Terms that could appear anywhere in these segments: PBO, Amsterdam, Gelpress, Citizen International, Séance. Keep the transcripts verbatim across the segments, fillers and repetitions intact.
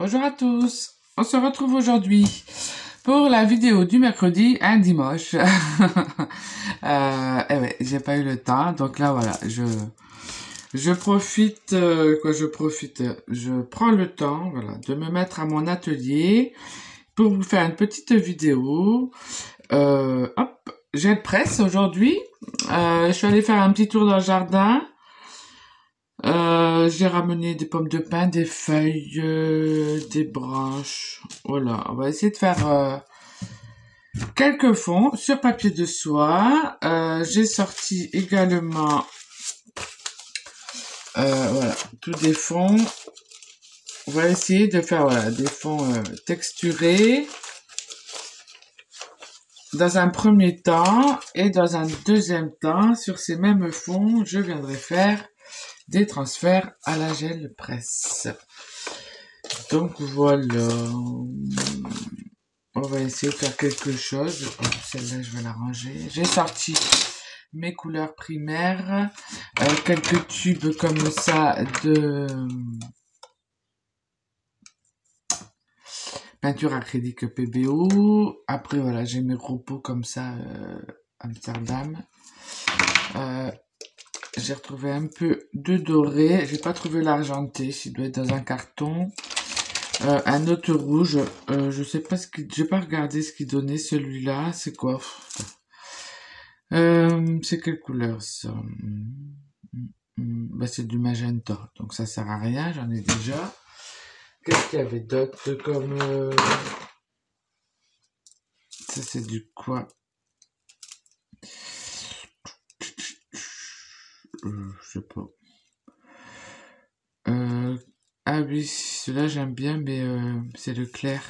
Bonjour à tous, on se retrouve aujourd'hui pour la vidéo du mercredi, un dimanche. euh, eh ouais, j'ai pas eu le temps, donc là voilà, je je profite, euh, quoi je profite, je prends le temps voilà, de me mettre à mon atelier pour vous faire une petite vidéo. Euh, hop, Gelpress aujourd'hui, euh, je suis allée faire un petit tour dans le jardin. Euh, j'ai ramené des pommes de pin, des feuilles, euh, des branches. Voilà, on va essayer de faire euh, quelques fonds sur papier de soie. Euh, j'ai sorti également euh, voilà, tous des fonds. On va essayer de faire voilà, des fonds euh, texturés dans un premier temps, et dans un deuxième temps, sur ces mêmes fonds, je viendrai faire des transferts à la Gelpress. Donc voilà, on va essayer de faire quelque chose. Oh, celle-là je vais la ranger. J'ai sorti mes couleurs primaires, euh, quelques tubes comme ça de peinture acrylique P B O. Après voilà, j'ai mes gros pots comme ça euh, Amsterdam. Euh, J'ai retrouvé un peu de doré. J'ai pas trouvé l'argenté. Il doit être dans un carton. Euh, un autre rouge. Euh, je sais pas ce qu'il... J'ai pas regardé ce qu'il donnait celui-là. C'est quoi? euh, C'est quelle couleur ça? Bah, c'est du magenta. Donc ça sert à rien. J'en ai déjà. Qu'est-ce qu'il y avait d'autre comme... Euh... Ça c'est du quoi? Euh, je sais pas. Euh, ah oui, celui-là j'aime bien, mais euh, c'est le clair.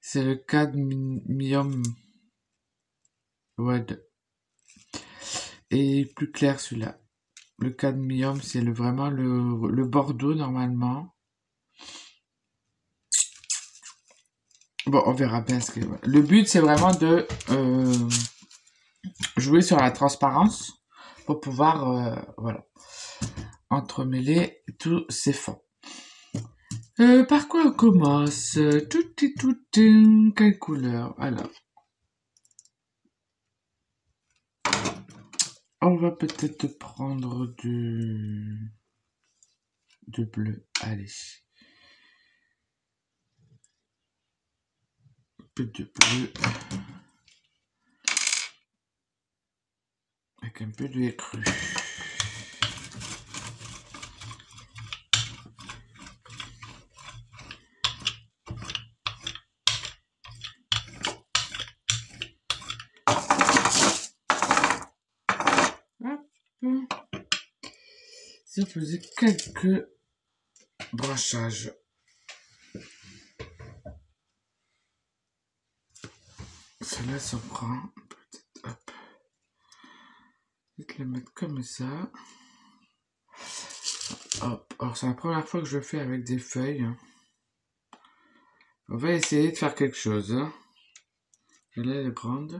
C'est le cadmium. Ouais. Et plus clair celui-là. Le cadmium, c'est le, vraiment le, le bordeaux normalement. Bon, on verra bien ce que... Le but, c'est vraiment de euh, jouer sur la transparence. Pour pouvoir euh, voilà, entremêler tous ces fonds. Euh, par quoi on commence? Tout est tout est, quelle couleur? Alors, on va peut-être prendre du, du bleu. Allez, un peu de bleu. Avec un peu de lait cru. Hop. Ça faisait quelques branchages. Cela s'en prend. Le mettre comme ça. Hop. Alors c'est la première fois que je fais avec des feuilles. On va essayer de faire quelque chose. Elle est grande.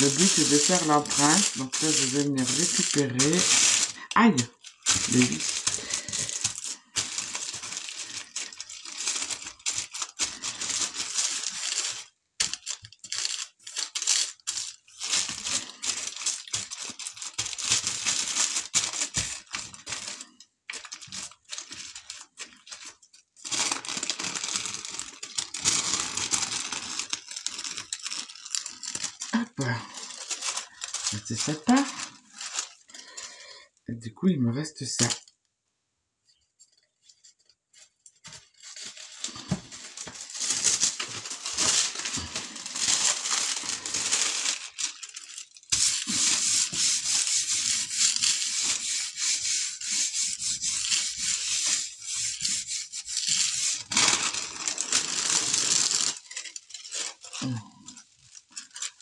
Le but est de faire l'empreinte. Donc là je vais venir récupérer. Aïe! Les vis. Hop. C'est sympa. Et du coup, il me reste ça.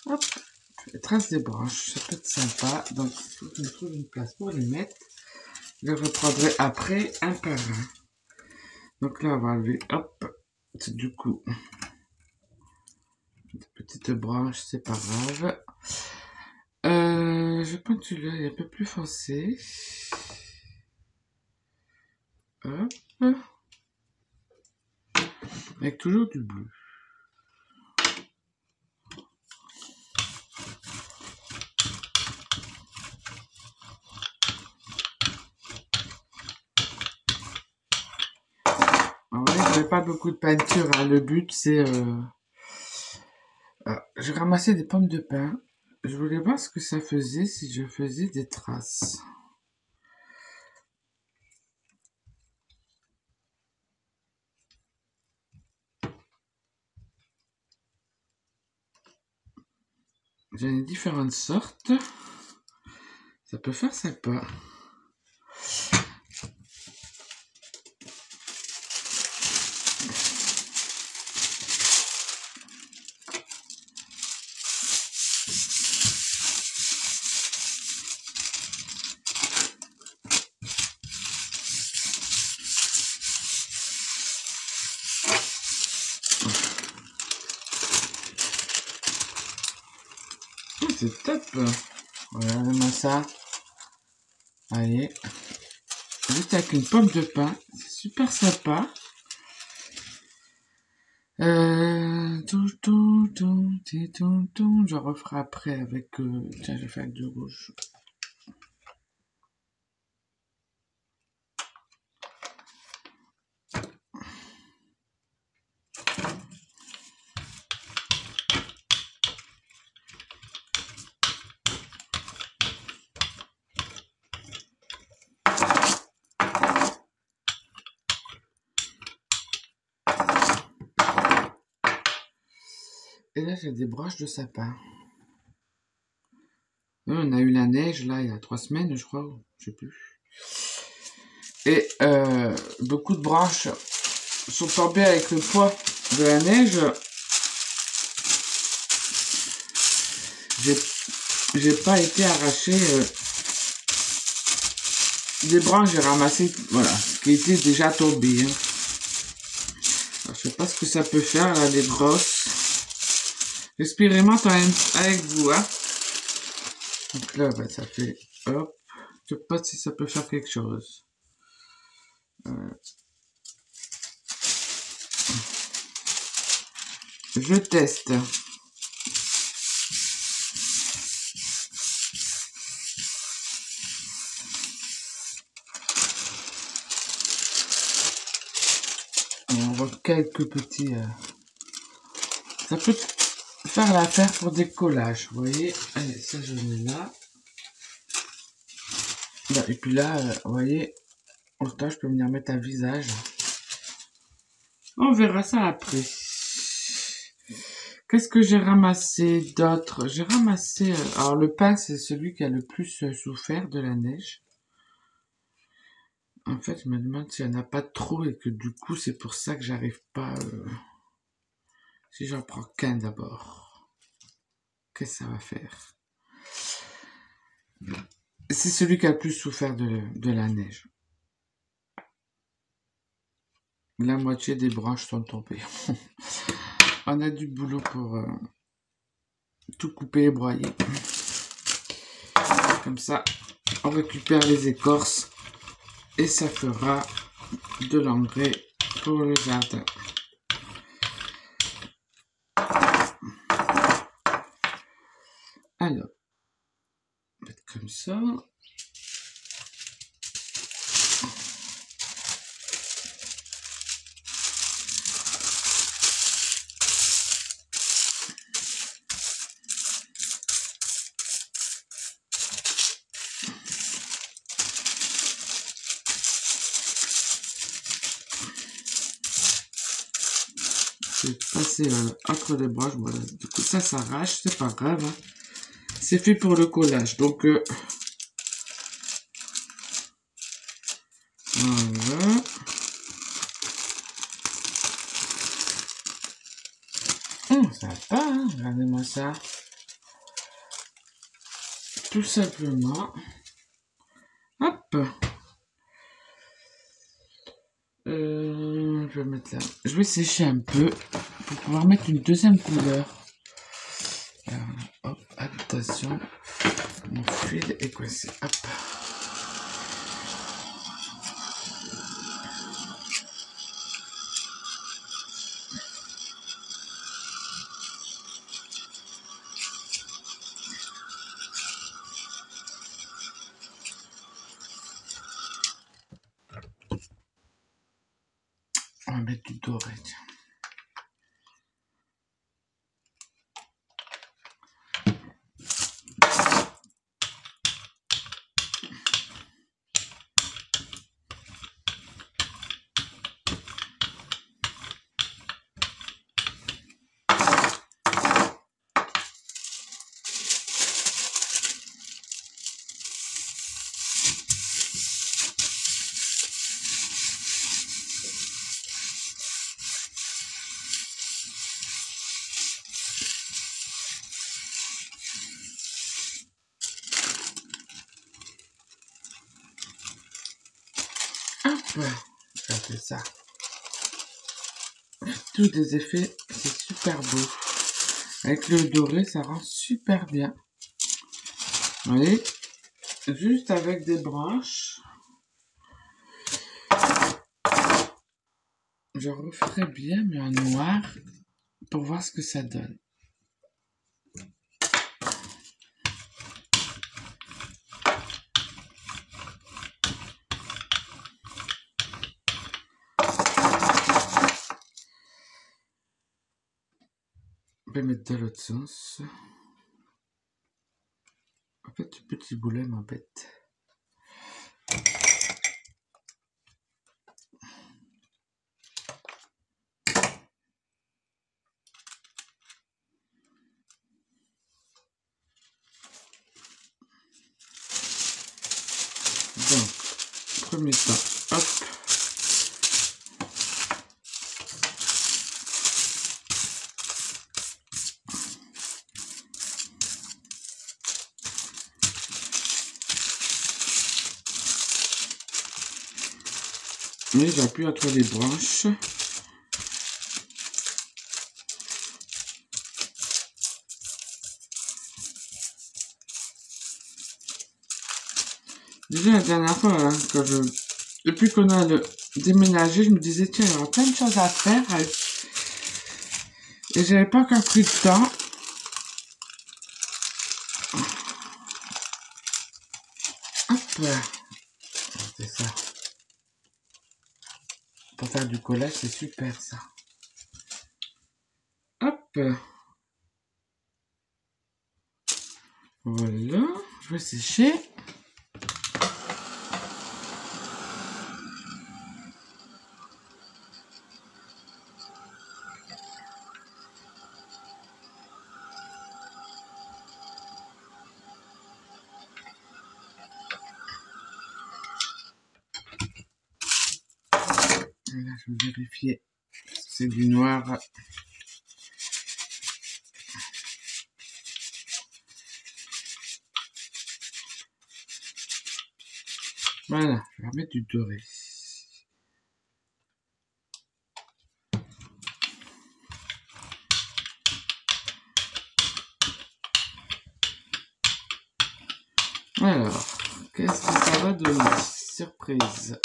Hop. Les traces des branches, ça peut être sympa, donc il faut que je trouve une place pour les mettre. Je les reprendrai après un par un. Donc là on va enlever, hop, du coup petite branche, c'est pas grave. Euh, je prends celui-là, il est un peu plus foncé. Hop. Avec toujours du bleu. Pas beaucoup de peinture, hein. Le but c'est euh... j'ai ramassé des pommes de pin, je voulais voir ce que ça faisait si je faisais des traces. J'en ai différentes sortes, ça peut faire sympa. C'est top. Regardez-moi ça. Allez. Juste avec une pomme de pin. C'est super sympa. Euh... Je referai après avec... Euh... Tiens, je vais faire avec du rouge. Et là, j'ai des broches de sapin. On a eu la neige, là, il y a trois semaines, je crois. Je sais plus. Et euh, beaucoup de branches sont tombées avec le poids de la neige. J'ai pas été arraché. Euh, des branches, j'ai ramassé, voilà, qui étaient déjà tombées. Hein. Alors, je sais pas ce que ça peut faire, là, des brosses. J'expérimente avec vous, hein. Donc là, bah, ça fait, hop, je sais pas si ça peut faire quelque chose. Euh... Je teste. On voit quelques petits... Euh... Ça peut... faire l'affaire pour des collages, vous voyez. Allez, ça je mets là. Là et puis là, euh, vous voyez, en temps je peux venir mettre un visage. On verra ça après. Qu'est-ce que j'ai ramassé d'autre? J'ai ramassé, euh, alors le pain c'est celui qui a le plus euh, souffert de la neige. En fait, je me demande s'il n'y en a pas trop et que du coup c'est pour ça que j'arrive pas... Euh... Si j'en prends qu'un d'abord, qu'est-ce que ça va faire? C'est celui qui a le plus souffert de, de la neige. La moitié des branches sont tombées. On a du boulot pour euh, tout couper et broyer. Comme ça, on récupère les écorces et ça fera de l'engrais pour le jardin. Alors, peut-être comme ça. Je vais passer euh, entre les branches. Voilà. Du coup, ça s'arrache, c'est pas grave. Hein. C'est fait pour le collage, donc euh, voilà. Hum, ça va, hein, regardez-moi ça. Tout simplement. Hop. Euh, je vais mettre là. Je vais sécher un peu pour pouvoir mettre une deuxième couleur. attention, mon fluide est coincé. Hop. On va mettre du doré. Regardez ça. Tous les effets, c'est super beau. Avec le doré, ça rend super bien. Vous voyez, juste avec des branches. Je referai bien, mais en noir, pour voir ce que ça donne. Je vais mettre de l'autre sens. En fait, le petit boulet m'embête. Donc, premier temps, hop. Mais j'appuie entre les branches. Déjà la dernière fois, hein, quand je... depuis qu'on a le... déménagé, je me disais tiens, il y aura plein de choses à faire. Et j'avais pas encore pris le temps. Hop là. C'est ça. Pour faire du collage, c'est super ça. Hop. Voilà. Je vais sécher. Je vais vérifier si c'est du noir. Voilà, je vais remettre du doré. Alors, qu'est-ce que ça va donner? Surprise!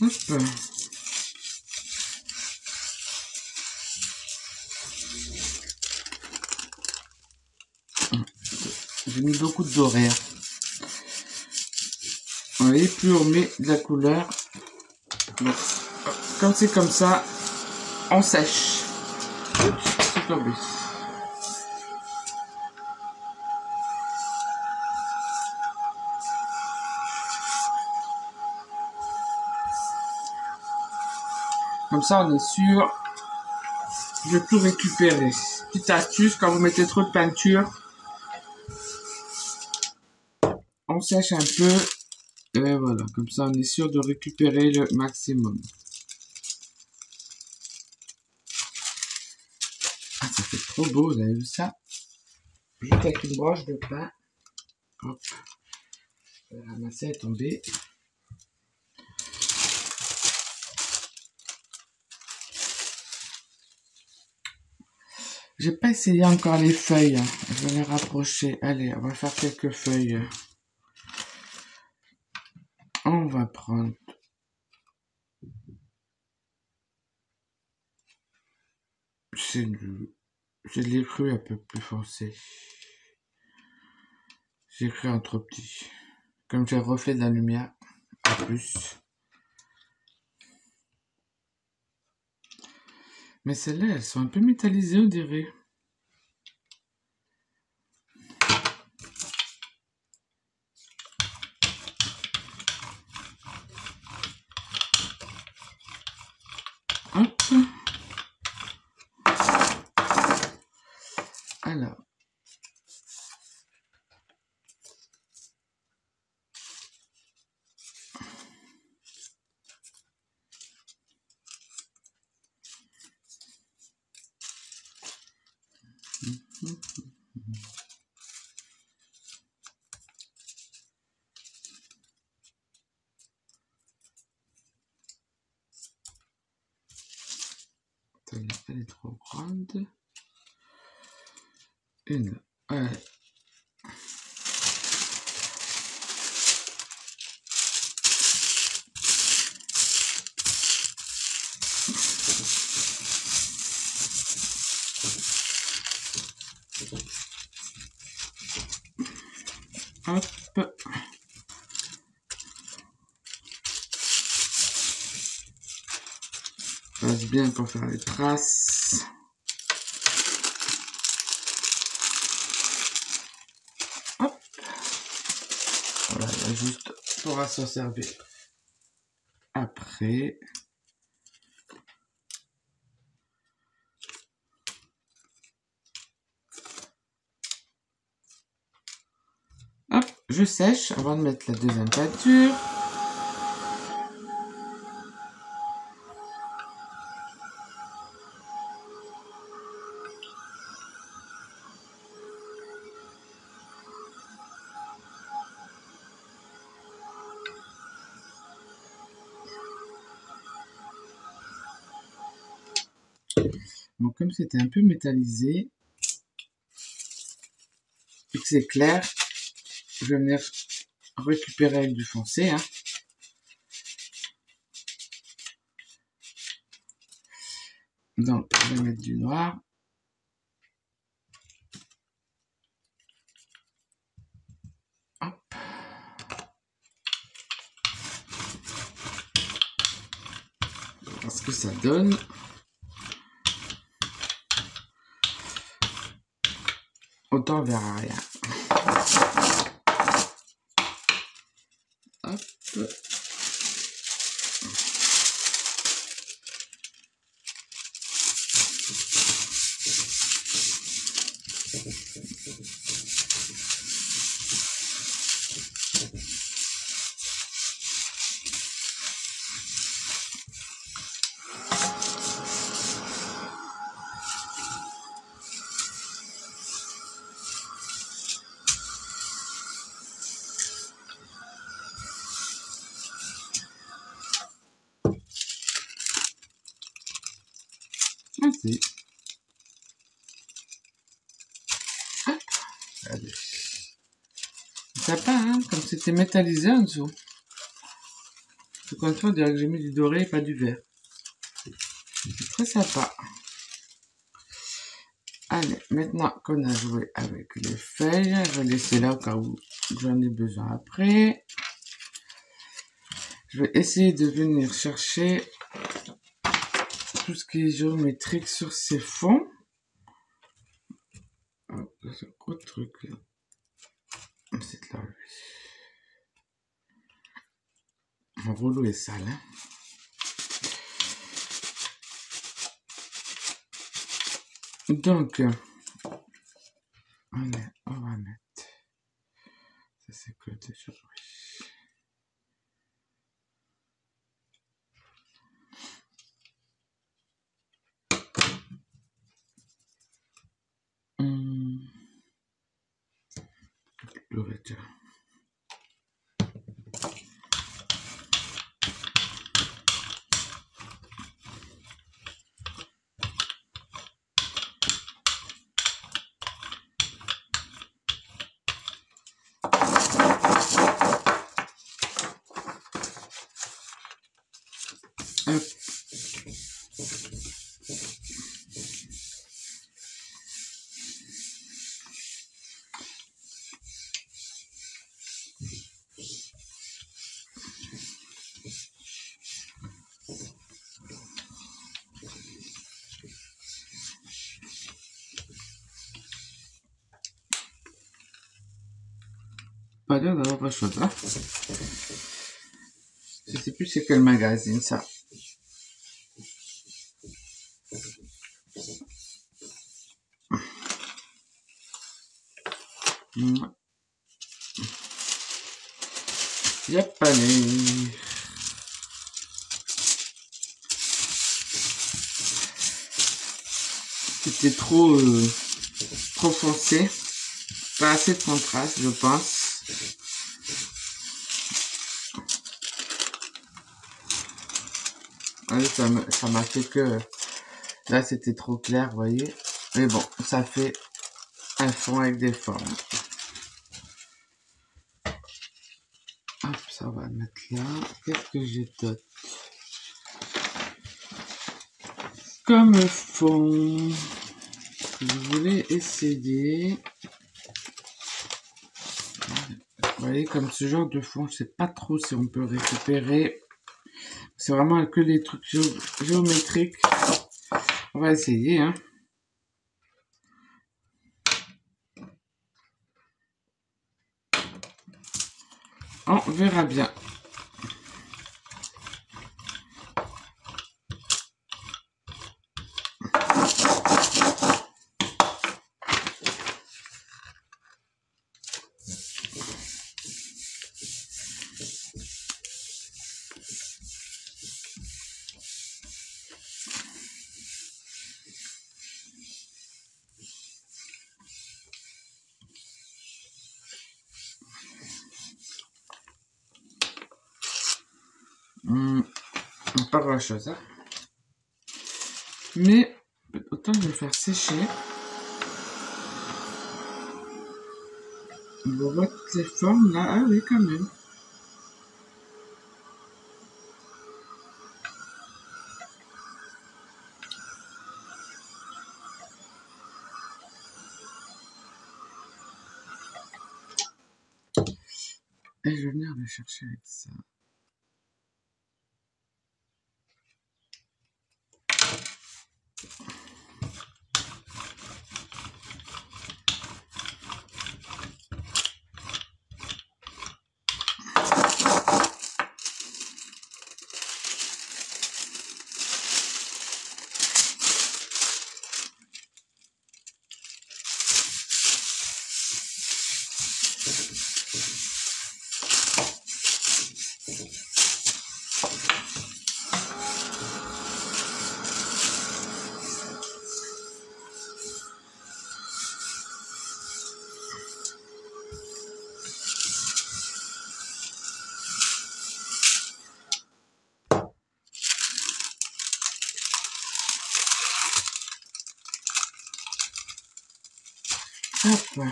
Hop. J'ai mis beaucoup de doré. Vous voyez, plus on met de la couleur, donc, quand c'est comme ça, on sèche. C'est tombé. Comme ça, on est sûr de tout récupérer. Petite astuce, quand vous mettez trop de peinture, on sèche un peu. Et voilà, comme ça, on est sûr de récupérer le maximum. Ah, ça fait trop beau, vous avez vu ça? Juste avec une broche de pain. Hop. La ramasser est tombée. J'ai pas essayé encore les feuilles. Je vais les rapprocher. Allez, on va faire quelques feuilles. On va prendre... C'est du... C'est de l'écru un peu plus foncé. J'ai écrit en trop petit. Comme j'ai le reflet de la lumière, en plus. Mais celles-là, elles sont un peu métallisées, on dirait. Hop. Alors. Elle est trop grande. Une. Ouais. Hop. Passe bien pour faire les traces. Hop. Voilà, là, juste pourra s'en servir après. Hop, je sèche avant de mettre la deuxième peinture. Donc comme c'était un peu métallisé et que c'est clair, je vais venir récupérer avec du foncé. Hein. Donc je vais mettre du noir. Parce que ça donne. Autant on verra rien. Hop. Merci. Hop. Allez. Ça part, hein, comme c'était métallisé en dessous. Tout comme ça, on dirait que j'ai mis du doré et pas du vert. C'est très sympa. Allez, maintenant qu'on a joué avec les feuilles, je vais laisser là au cas où j'en ai besoin après. Je vais essayer de venir chercher tout ce qui est géométrique sur ces fonds. Hop, oh, c'est un gros truc là. C'est là. Mon rouleau est sale. Hein. Donc, on, est, on va mettre. Ça, c'est que des choses. Le rétien. Hop. Pas l'air d'avoir autre chose là. Je sais plus c'est quel magazine ça. Y'a pas les... C'était trop euh, trop foncé, pas assez de contraste, je pense. Ah oui, ça m'a ça m'a fait que là c'était trop clair, vous voyez, mais bon, ça fait un fond avec des formes. Hop, ça va mettre là. Qu'est-ce que j'ai d'autre comme fond? Je voulais essayer. Vous voyez, comme ce genre de fond, je sais pas trop si on peut récupérer. C'est vraiment que les trucs gé géométriques. On va essayer, hein. On verra bien. Pas grand chose, hein. Mais autant de le faire sécher. On va voir toutes les formes là. Ah oui, quand même. Et je vais venir le chercher avec ça. Hop, vous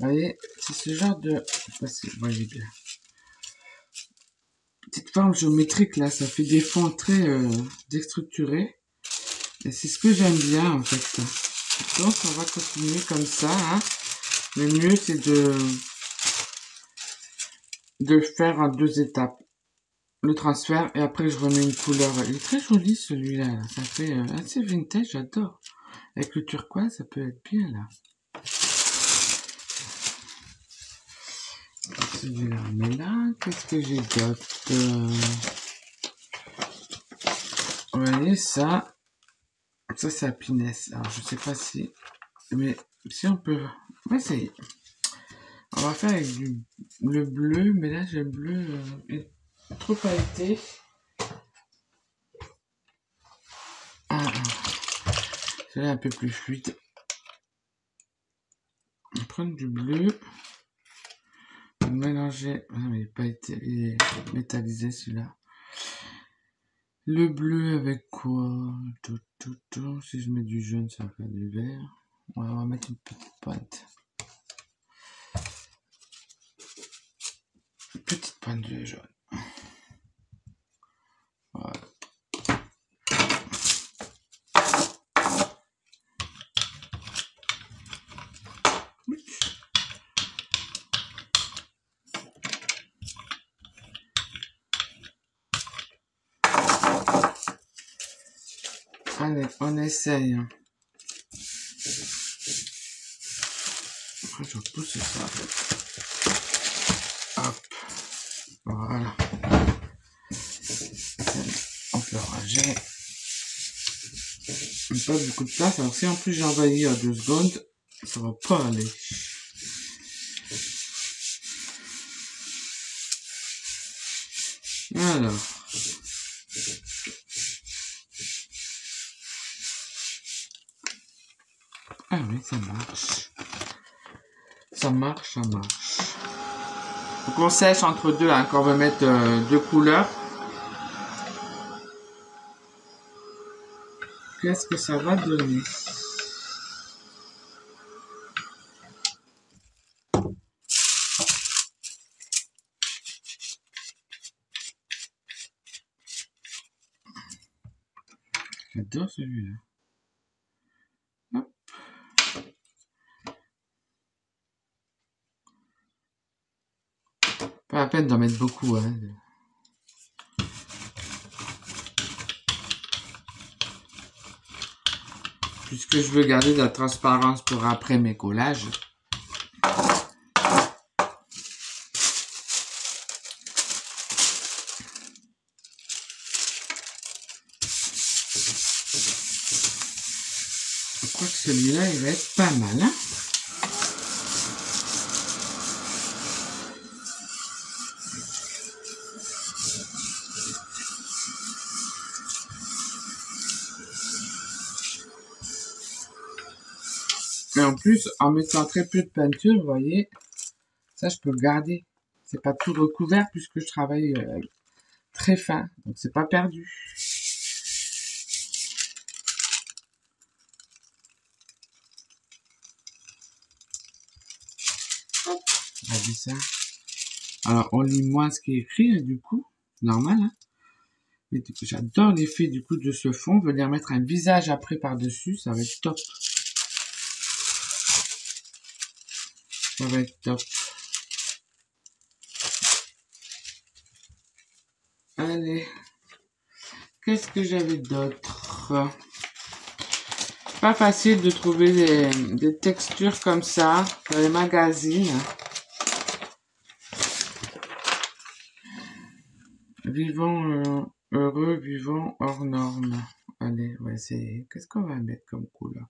voyez, c'est ce genre de... Vous voyez bien. Petite forme géométrique là, ça fait des fonds très euh, déstructurés. Et c'est ce que j'aime bien en fait. Donc on va continuer comme ça, hein. Le mieux c'est de... de faire en deux étapes. Le transfert et après je remets une couleur. Il est très joli celui-là. Ça fait euh, assez vintage, j'adore. Avec le turquoise, ça peut être bien là. Celui-là, mais là, qu'est-ce que j'ai d'autre? Vous voyez, ça, ça c'est happiness. Alors, je sais pas si, mais si on peut, on va essayer. On va faire avec du, le bleu, mais là, j'ai le bleu euh, trop pailleté. Ah, celui-là un peu plus fluide. On va prendre du bleu. Mélanger, ah, mais il n'est pas été, il est métallisé celui-là. Le bleu avec quoi? Tout, tout, tout. Si je mets du jaune, ça va faire du vert. Ouais, on va mettre une petite pointe. Une petite pointe de jaune. Voilà. Allez, on essaye. Après, je repousse ça. Hop. Voilà. On peut ranger. Pas beaucoup de place. Alors, si en plus j'ai envahi il y a deux secondes, ça va pas aller. Alors. Ah oui, ça marche. Ça marche, ça marche. Donc on sèche entre deux, hein, quand on va mettre euh, deux couleurs. Qu'est-ce que ça va donner? J'adore celui-là. Pas la peine d'en mettre beaucoup, hein. Puisque je veux garder de la transparence pour après mes collages. Je crois que celui-là, il va être pas mal, hein. Mais en plus, en mettant très peu de peinture, vous voyez, ça je peux le garder. C'est pas tout recouvert puisque je travaille euh, très fin, donc c'est pas perdu. Hop, regardez ça. Alors on lit moins ce qui est écrit, hein, du coup, normal. Hein. Mais du coup, j'adore l'effet du coup de ce fond. Venir mettre un visage après par-dessus, ça va être top. Ça va être top. Allez. Qu'est-ce que j'avais d'autre? Pas facile de trouver des, des textures comme ça dans les magazines. Vivons euh, heureux, vivons hors normes. Allez, on va essayer. Qu'est-ce qu'on va mettre comme couleur?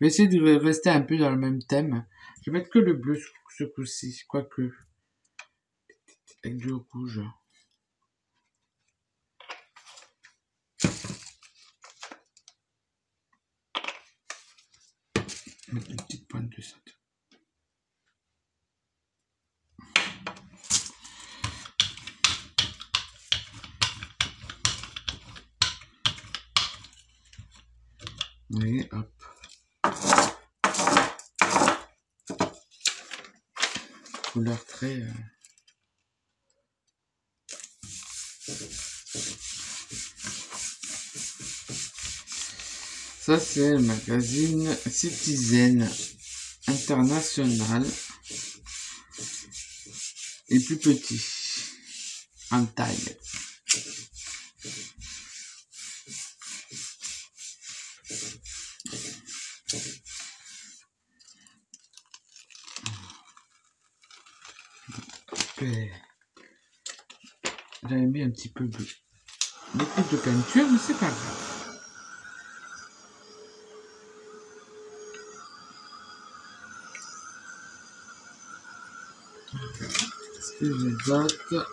Je vais essayer de rester un peu dans le même thème. Je vais mettre que le bleu ce coup-ci, quoique. Avec du rouge. Mettre une petite pointe de ça. Et hop. Couleur très... Euh... Ça, c'est le magazine Citizen International. Et plus petit. En taille. J'avais mis un petit peu de beaucoup de peinture, mais c'est pas grave. Qu'est-ce que j'ai d'autre?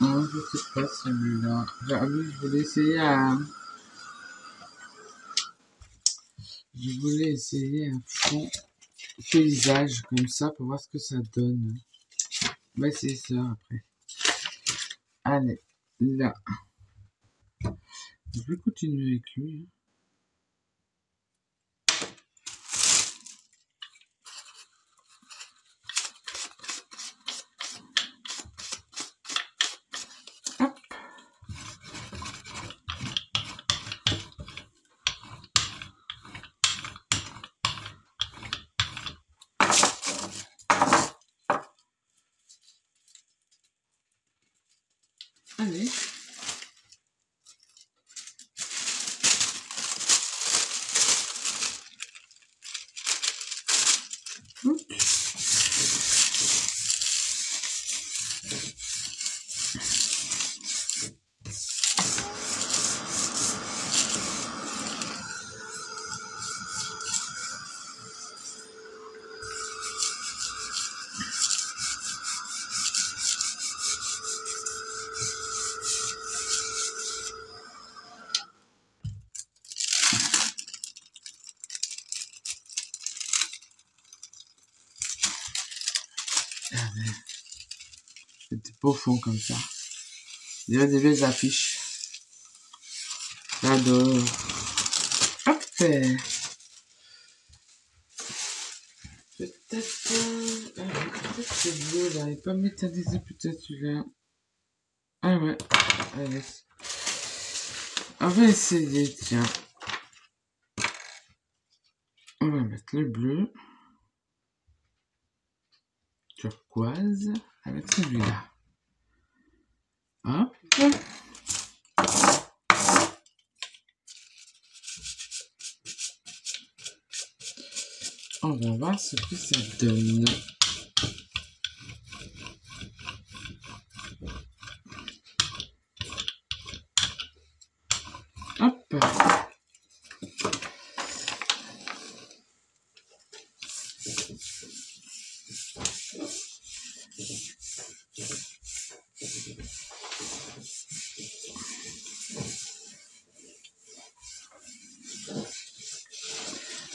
Non, je sais pas celui-là. Ah oui, je voulais essayer à... Je voulais essayer un fond paysage comme ça pour voir ce que ça donne. Mais c'est ça après. Allez, là. Je vais continuer avec lui. Allez. C'était beau fond comme ça. Il y a des belles affiches. J'adore. Hop, c'est... Peut-être... Euh, peut-être c'est bleu là. Il n'est pas métallisé peut-être celui-là. Ah ouais. Allez. On va essayer, tiens. On va mettre le bleu. Turquoise. Avec celui-là. Hop. On va voir ce que ça donne. Hop.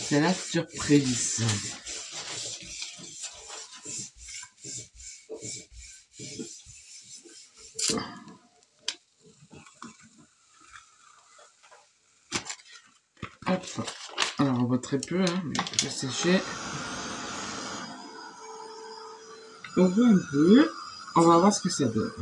C'est la surprise. Hop. Alors on voit très peu, hein, mais je vais sécher. On voit un peu. On va voir ce que ça donne.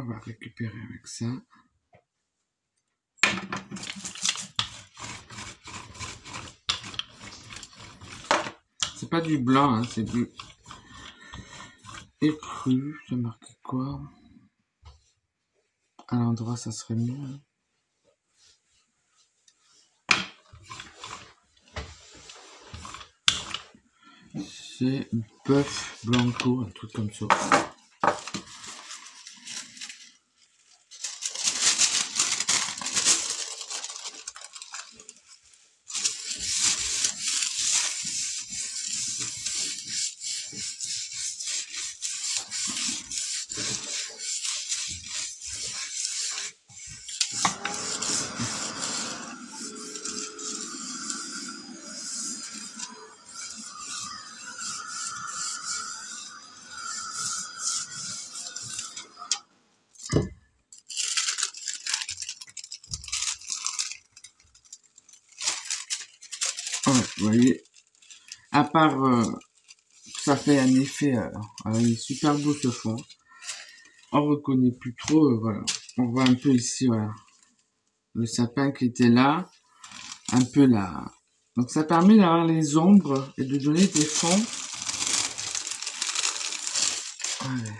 On va récupérer avec ça. C'est pas du blanc, hein, c'est du écru. J'ai marqué quoi? À l'endroit, ça serait mieux. Hein. C'est bœuf blanco, un truc comme ça. Vous voyez, à part euh, ça fait un effet, euh, euh, il est super beau ce fond, on reconnaît plus trop, euh, voilà, on voit un peu ici, voilà, le sapin qui était là, un peu là, donc ça permet d'avoir les ombres et de donner des fonds. Ouais.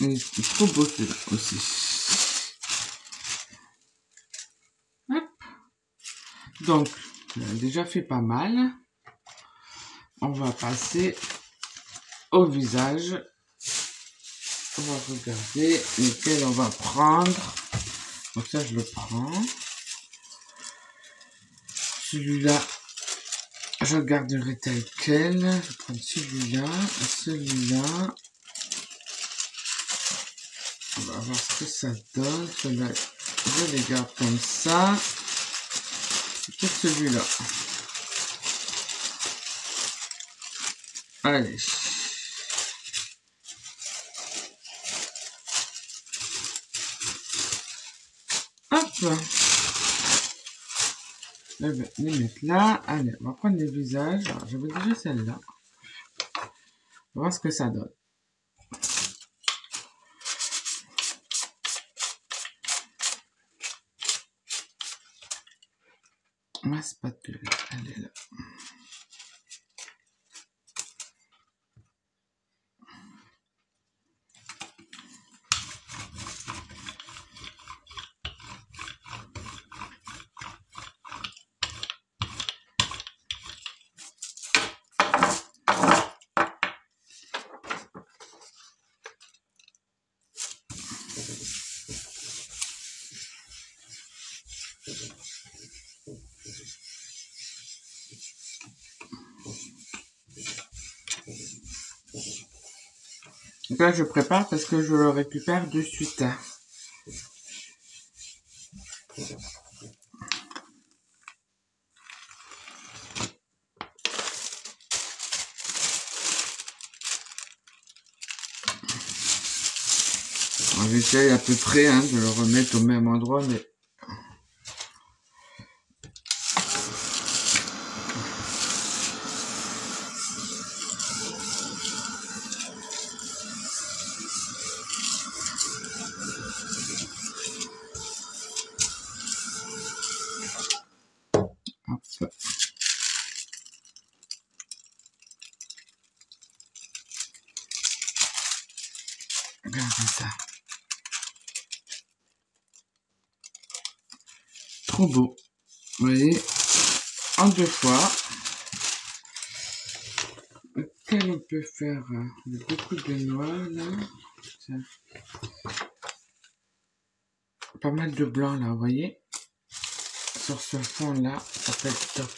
Il est trop beau celui-là aussi. Donc, déjà fait pas mal. On va passer au visage. On va regarder lequel on va prendre. Donc ça, je le prends. Celui-là, je le garderai tel quel. Je prends celui-là, celui-là. On va voir ce que ça donne. Celui-là, je les garde comme ça. Pour celui-là. Allez. Hop. Je vais les mettre là. Allez, on va prendre les visages. Alors, j'avais déjà celle-là. On va voir ce que ça donne. Ma spatule, elle est là. Donc là, je prépare parce que je le récupère de suite. J'essaye à peu près hein, de le remettre au même endroit, mais... beau, vous voyez, en deux fois. Lequel on peut faire beaucoup de noir là, pas mal de blanc là, vous voyez, sur ce fond là, ça peut être top.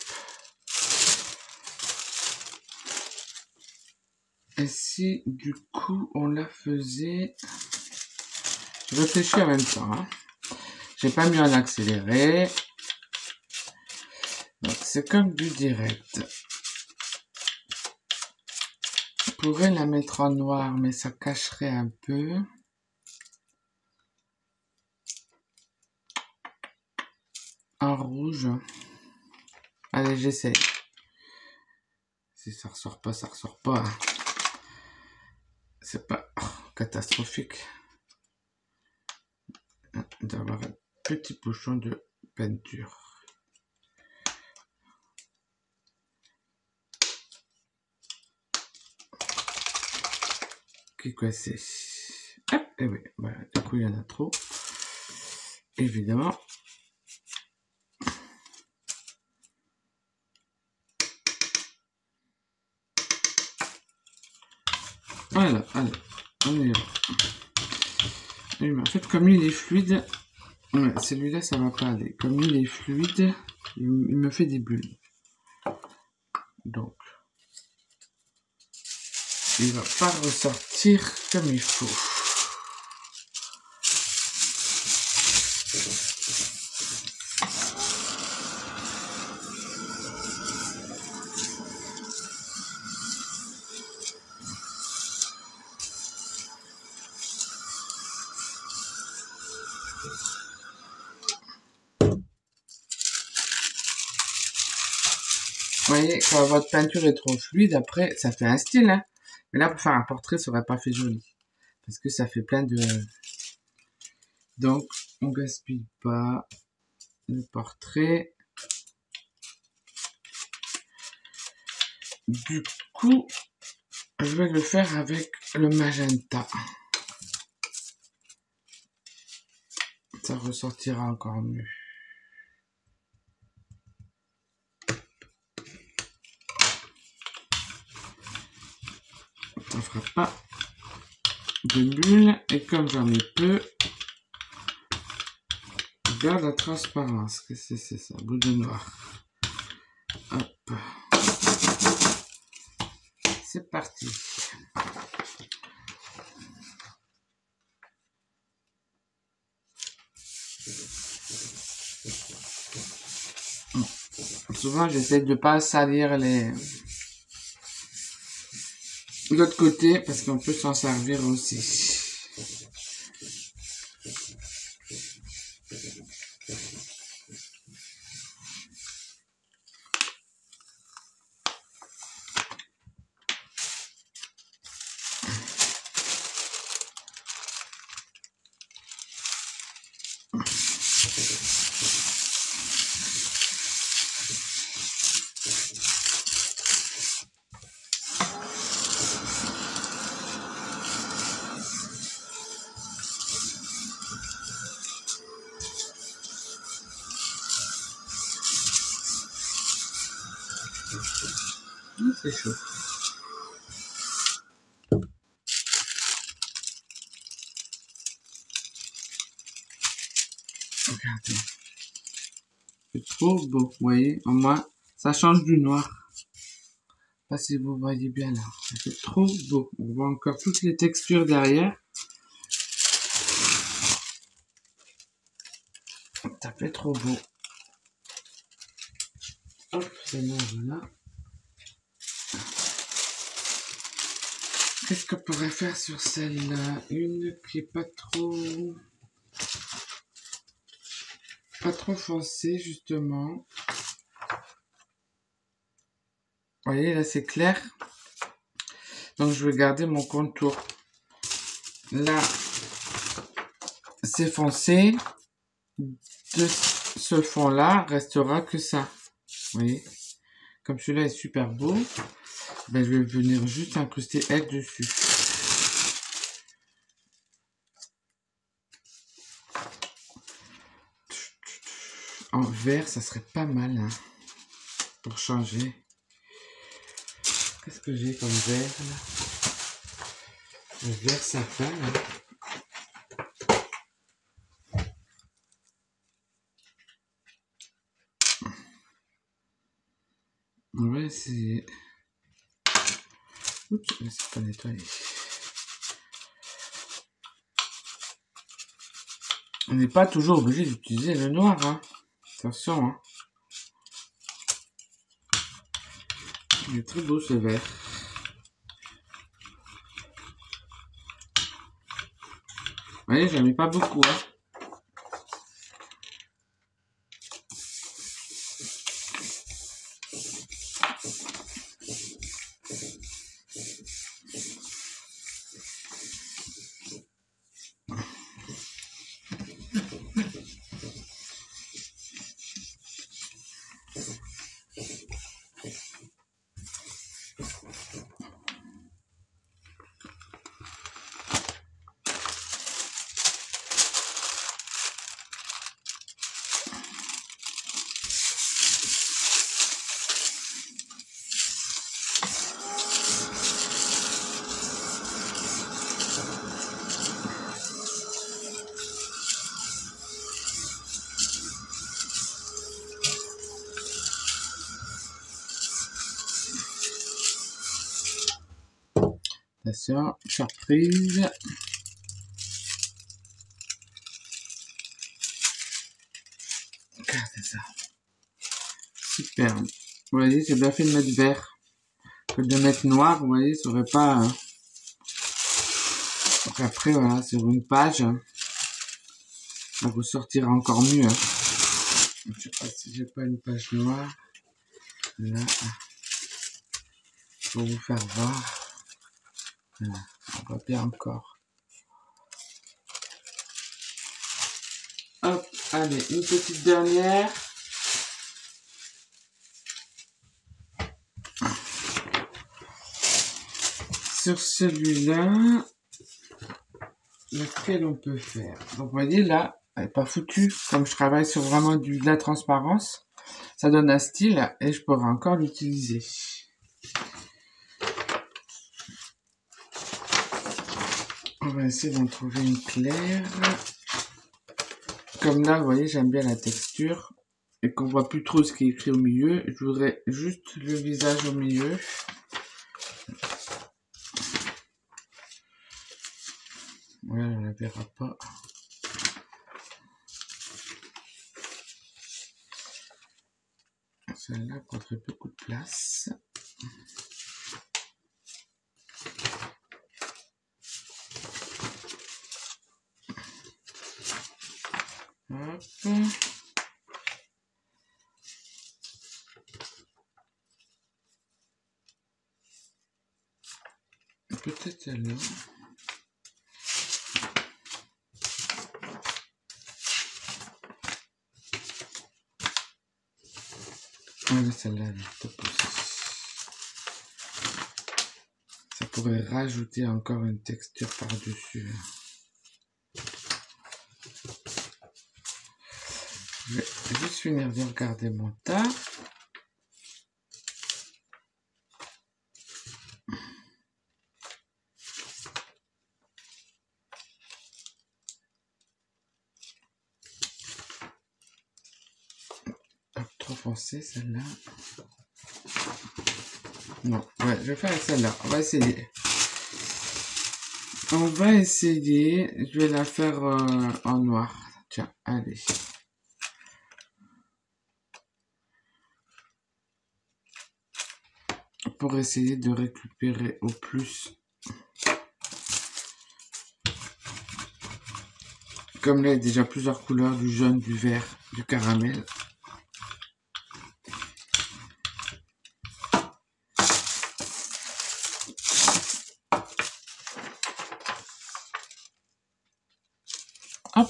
Et si du coup on la faisait, je réfléchis en même temps hein. J'ai pas mis en accéléré. Donc c'est comme du direct. Je pourrais la mettre en noir, mais ça cacherait un peu. En rouge. Allez, j'essaie. Si ça ressort pas, ça ressort pas. C'est pas oh, catastrophique d'avoir petit bouchon de peinture. Qu'est-ce que c'est? Hop, et oui, voilà, du coup il y en a trop. Évidemment. Voilà, allez, on y va. Et en fait, comme il est fluide, ouais, celui-là, ça va pas aller. Comme il est fluide, il me fait des bulles. Donc, il va pas ressortir comme il faut. Vous voyez, quand votre peinture est trop fluide, après, ça fait un style, hein. Mais là, pour faire un portrait, ça aurait pas fait joli. Parce que ça fait plein de... Donc, on gaspille pas le portrait. Du coup, je vais le faire avec le magenta. Ça ressortira encore mieux. On ne fera pas de bulles et comme j'en ai peu, je garde la transparence. Qu'est-ce que c'est ça? Bout de noir. Hop. C'est parti. Bon. Souvent, j'essaie de ne pas salir les... de l'autre côté, parce qu'on peut s'en servir aussi. chaud. C'est chaud. Regardez. C'est trop beau. Vous voyez, au moins, ça change du noir. Je ne sais pas si vous voyez bien là. C'est trop beau. On voit encore toutes les textures derrière. Ça fait trop beau. Hop, c'est bon, voilà. Qu'est-ce qu'on pourrait faire sur celle-là? Une qui est pas trop... pas trop foncée, justement. Vous voyez, là, c'est clair. Donc, je vais garder mon contour. Là, c'est foncé. De ce fond-là, restera que ça. Vous voyez? Comme celui-là est super beau, ben, je vais venir juste incruster elle dessus. En vert, ça serait pas mal, hein, pour changer. Qu'est-ce que j'ai comme vert là? Le vert sapin. Hein. On va essayer. Oups, mais c'est pas nettoyé. On n'est pas toujours obligé d'utiliser le noir. Hein. Attention. Hein. Il est très beau ce vert. Vous voyez, j'en ai pas beaucoup. Hein. Attention, surprise. Regardez ça. Superbe. Vous voyez, c'est bien fait de mettre vert. Que de mettre noir, vous voyez, ça aurait pas... Hein. Donc après, voilà, sur une page, ça vous sortira encore mieux. Hein. Je sais pas si j'ai pas une page noire. Là. Pour vous faire voir. Voilà, on va bien encore. Hop, allez, une petite dernière. Sur celui-là, lequel on peut faire? Donc, vous voyez, là, elle n'est pas foutue. Comme je travaille sur vraiment du, de la transparence, ça donne un style et je pourrais encore l'utiliser. On va essayer d'en trouver une claire. Comme là, vous voyez, j'aime bien la texture. Et qu'on voit plus trop ce qui est écrit au milieu. Je voudrais juste le visage au milieu. Voilà, on ne la verra pas. Celle-là prendrait beaucoup de place. Peut-être alors. Ouais, celle-là, ça pourrait rajouter encore une texture par-dessus. Je vais juste finir de regarder mon tas. pensé celle-là. Non, ouais, je vais faire celle-là. On va essayer. On va essayer. Je vais la faire euh, en noir. Tiens, allez. Pour essayer de récupérer au plus. Comme là, il y a déjà plusieurs couleurs, du jaune, du vert, du caramel. Hop.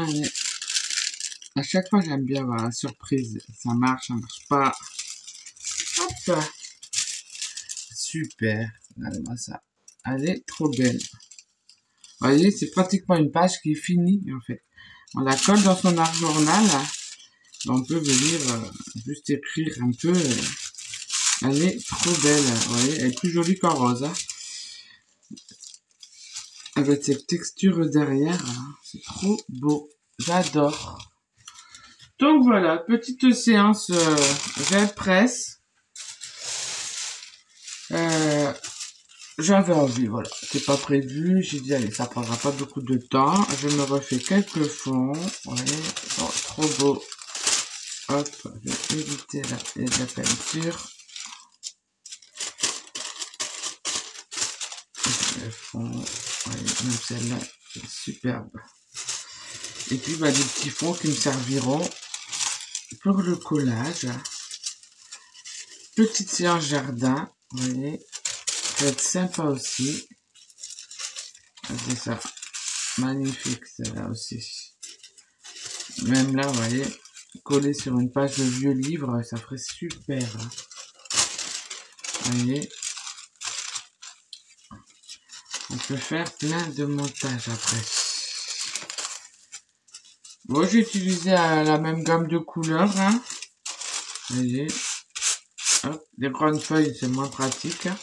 Allez. À chaque fois, j'aime bien avoir la surprise. Ça marche, ça marche pas. Hop. Super. Regardez-moi ça. Elle est trop belle. Vous voyez, c'est pratiquement une page qui est finie, en fait. On la colle dans son art journal. On peut venir euh, juste écrire un peu. Elle est trop belle. Vous voyez, elle est plus jolie qu'en rose. Hein. Avec cette texture derrière, hein, c'est trop beau, j'adore. Donc voilà, petite séance euh, Gelpress. Euh, J'avais envie, voilà, c'est pas prévu, j'ai dit allez, ça prendra pas beaucoup de temps. Je me refais quelques fonds, ouais, oh, trop beau. Hop, je vais éviter la, la peinture. Le fond. Ouais, même celle-là est superbe. Et puis bah, des petits fonds qui me serviront pour le collage. Petite séance jardin, vous voyez, ça va être sympa aussi. Regardez ça, magnifique celle-là aussi. Même là, vous voyez, collé sur une page de vieux livre, ça ferait super. Vous voyez. On peut faire plein de montages après. Bon, j'ai utilisé euh, la même gamme de couleurs. Hein. Allez. Hop, les grandes feuilles, c'est moins pratique. Hein.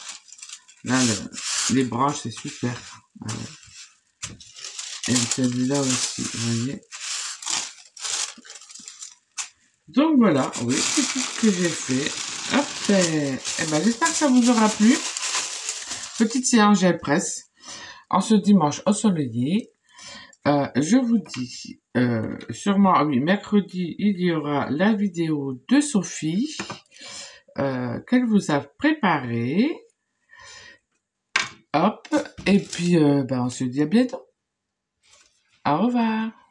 Là, le, les branches, c'est super. Allez. Et celui-là aussi, vous voyez. Donc voilà, oui, c'est tout ce que j'ai fait. Hop, et, et ben, j'espère que ça vous aura plu. Petite séance Gelpress. En ce dimanche ensoleillé, euh, je vous dis, euh, sûrement, oui, mercredi, il y aura la vidéo de Sophie euh, qu'elle vous a préparée. Hop, et puis, euh, ben, on se dit à bientôt. Au revoir.